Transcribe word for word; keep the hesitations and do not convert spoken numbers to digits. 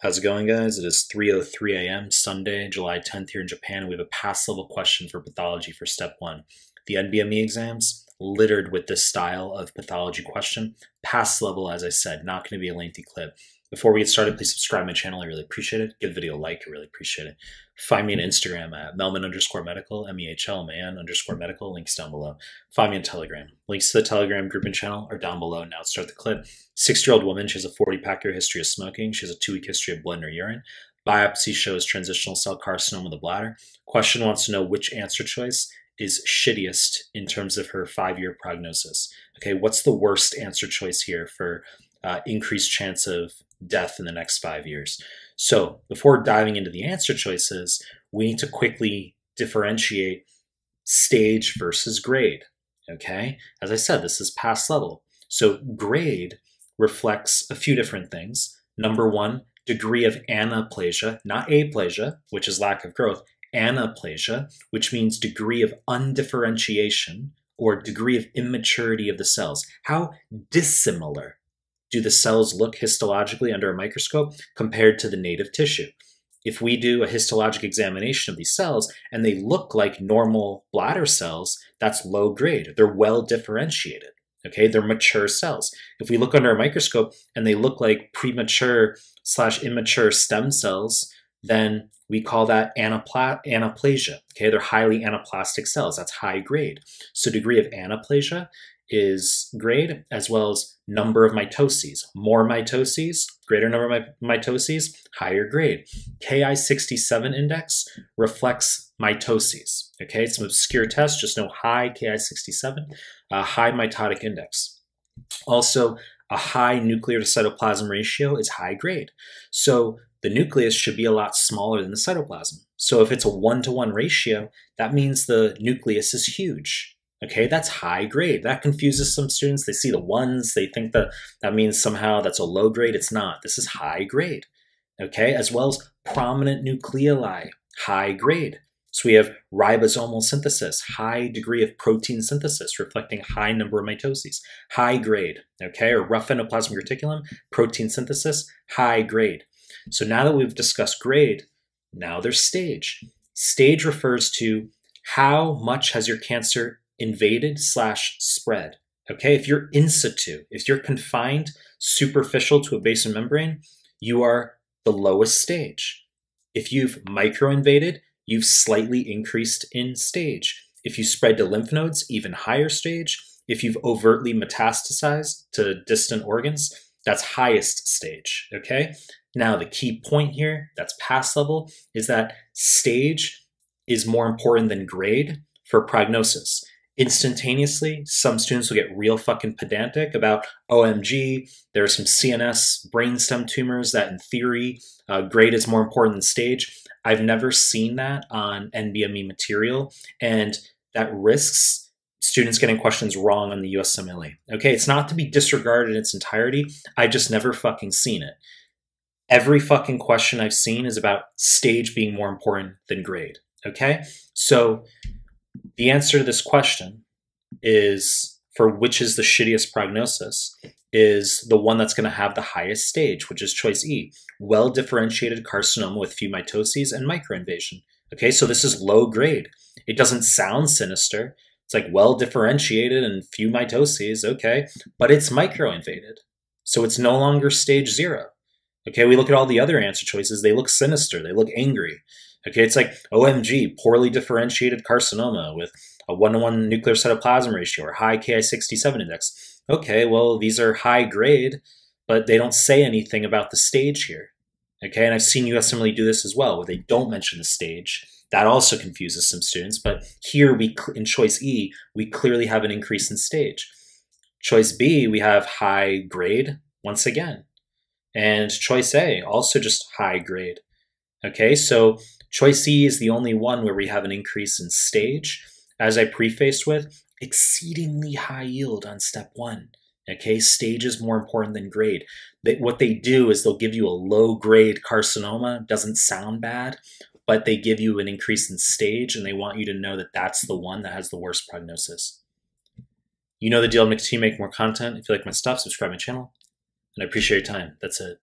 How's it going, guys? It is three oh three a m Sunday, July tenth here in Japan, and we have a past level question for pathology for step one. The N B M E exams, littered with this style of pathology question. Past level, as I said, not going to be a lengthy clip. Before we get started, please subscribe to my channel. I really appreciate it. Give the video a like. I really appreciate it. Find me on Instagram at Melman underscore medical, M E H L M A N underscore medical. Links down below. Find me on Telegram. Links to the Telegram group and channel are down below. Now let's start the clip. sixty-year-old woman. She has a forty-pack year history of smoking. She has a two-week history of blood in her urine. Biopsy shows transitional cell carcinoma of the bladder. Question wants to know which answer choice is shittiest in terms of her five-year prognosis. Okay, what's the worst answer choice here for uh, increased chance of death in the next five years? So before diving into the answer choices, we need to quickly differentiate stage versus grade, okay? As I said, this is past level. So grade reflects a few different things. Number one, degree of anaplasia, not aplasia, which is lack of growth, anaplasia, which means degree of undifferentiation or degree of immaturity of the cells. How dissimilar do the cells look histologically under a microscope compared to the native tissue? If we do a histologic examination of these cells and they look like normal bladder cells, that's low grade. They're well differentiated, okay? They're mature cells. If we look under a microscope and they look like premature slash immature stem cells, then we call that anapla anaplasia, okay? They're highly anaplastic cells. That's high grade. So degree of anaplasia is grade, as well as number of mitoses. More mitoses, greater number of mitoses, higher grade. K I sixty-seven index reflects mitoses, okay? It's an obscure test, just know high K I sixty-seven, uh, high mitotic index. Also, a high nuclear to cytoplasm ratio is high grade. So the nucleus should be a lot smaller than the cytoplasm. So if it's a one-to-one ratio, that means the nucleus is huge. Okay, that's high grade. That confuses some students. They see the ones, they think that that means somehow that's a low grade. It's not. This is high grade. Okay, as well as prominent nucleoli, high grade. So we have ribosomal synthesis, high degree of protein synthesis, reflecting high number of mitoses, high grade. Okay, or rough endoplasmic reticulum, protein synthesis, high grade. So now that we've discussed grade, now there's stage. Stage refers to how much has your cancer invaded slash spread. Okay, if you're in situ, if you're confined superficial to a basement membrane, you are the lowest stage. If you've microinvaded, you've slightly increased in stage. If you spread to lymph nodes, even higher stage. If you've overtly metastasized to distant organs, that's highest stage, okay? Now, the key point here, that's past level, is that stage is more important than grade for prognosis. Instantaneously, some students will get real fucking pedantic about, O M G, there are some C N S brainstem tumors that in theory, uh, grade is more important than stage. I've never seen that on N B M E material, and that risks students getting questions wrong on the U S M L E. Okay, it's not to be disregarded in its entirety. I've just never fucking seen it. Every fucking question I've seen is about stage being more important than grade, okay? So the answer to this question is, for which is the shittiest prognosis, is the one that's going to have the highest stage, which is choice E, well-differentiated carcinoma with few mitoses and microinvasion. Okay, so this is low grade. It doesn't sound sinister. It's like well-differentiated and few mitoses, okay, but it's microinvaded. So it's no longer stage zero. Okay, we look at all the other answer choices. They look sinister. They look angry. Okay, it's like O M G, poorly differentiated carcinoma with a one-to-one nuclear cytoplasm ratio or high K I sixty-seven index. Okay, well, these are high grade, but they don't say anything about the stage here. Okay, and I've seen U S M L E do this as well, where they don't mention the stage. That also confuses some students, but here we in choice E, we clearly have an increase in stage. Choice B, we have high grade once again. And choice A, also just high grade. Okay, so choice C is the only one where we have an increase in stage. As I prefaced with, exceedingly high yield on step one. Okay, stage is more important than grade. They, what they do is they'll give you a low grade carcinoma, doesn't sound bad, but they give you an increase in stage and they want you to know that that's the one that has the worst prognosis. You know the deal, I'll make more content. If you like my stuff, subscribe to my channel. And I appreciate your time. That's it.